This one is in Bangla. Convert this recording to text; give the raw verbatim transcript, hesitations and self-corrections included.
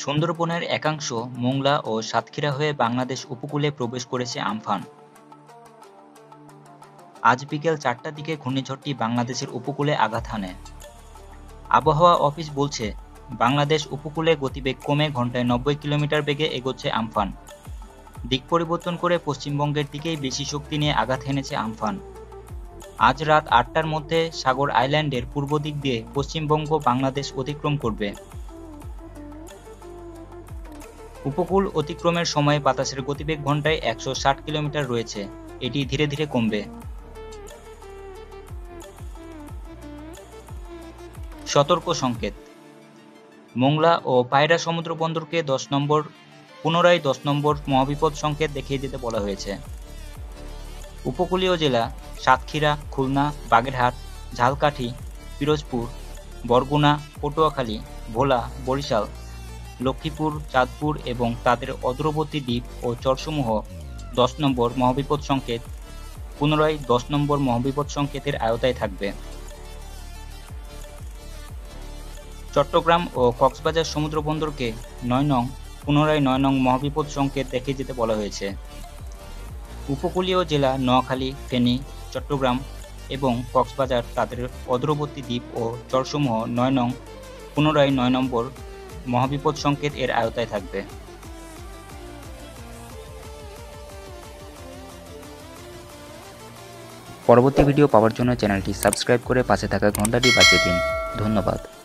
সুন্দরবনের একাংশ মোংলা ও সাতক্ষীরা হয়ে বাংলাদেশ উপকূলে প্রবেশ করেছে আমফান। আজ বিকেল চারটার দিকে ঘূর্ণিঝড়টি বাংলাদেশের উপকূলে আঘাত হানে। আবহাওয়া অফিস বলছে, বাংলাদেশ উপকূলে গতিবেগ কমে ঘন্টায় নব্বই কিলোমিটার বেগে এগোচ্ছে আমফান। দিক পরিবর্তন করে পশ্চিমবঙ্গের দিকেই বেশি শক্তি নিয়ে আঘাত হেনেছে আমফান। আজ রাত আটটার মধ্যে সাগর আইল্যান্ডের পূর্ব দিক দিয়ে পশ্চিমবঙ্গ বাংলাদেশ অতিক্রম করবে। উপকূল অতিক্রমের সময় বাতাসের গতিবেগ ঘন্টায় একশো ষাট কিলোমিটার রয়েছে। এটি ধীরে ধীরে কমবে। সতর্ক সংকেত, মোংলা ও পায়রা সমুদ্র বন্দরকে দশ নম্বর পুনরায় দশ নম্বর মহাবিপদ সংকেত দেখিয়ে দিতে বলা হয়েছে। উপকূলীয় জেলা সাতক্ষীরা, খুলনা, বাগেরহাট, ঝালকাঠি, পিরোজপুর, বরগুনা, পটুয়াখালী, ভোলা, বরিশাল, লক্ষ্মীপুর, চাঁদপুর এবং তাদের অদূরবর্তী দ্বীপ ও চরসমূহ দশ নম্বর মহাবিপদ সংকেত পুনরায় দশ নম্বর মহাবিপদ সংকেতের আওতায় থাকবে। চট্টগ্রাম ও কক্সবাজার সমুদ্র বন্দরকে নয় নং পুনরায় নয় নং মহাবিপদ সংকেত দেখিয়ে যেতে বলা হয়েছে। উপকূলীয় জেলা নোয়াখালী, ফেনী, চট্টগ্রাম এবং কক্সবাজার তাদের অদূরবর্তী দ্বীপ ও চরসমূহ নয় নং পুনরায় নয় নম্বর মহাবিপদ সংকেত এর আওতায় থাকবে। পরবর্তী ভিডিও পাওয়ার জন্য চ্যানেলটি সাবস্ক্রাইব করে পাশে থাকা ঘন্টাটি বাজিয়ে দিন। ধন্যবাদ।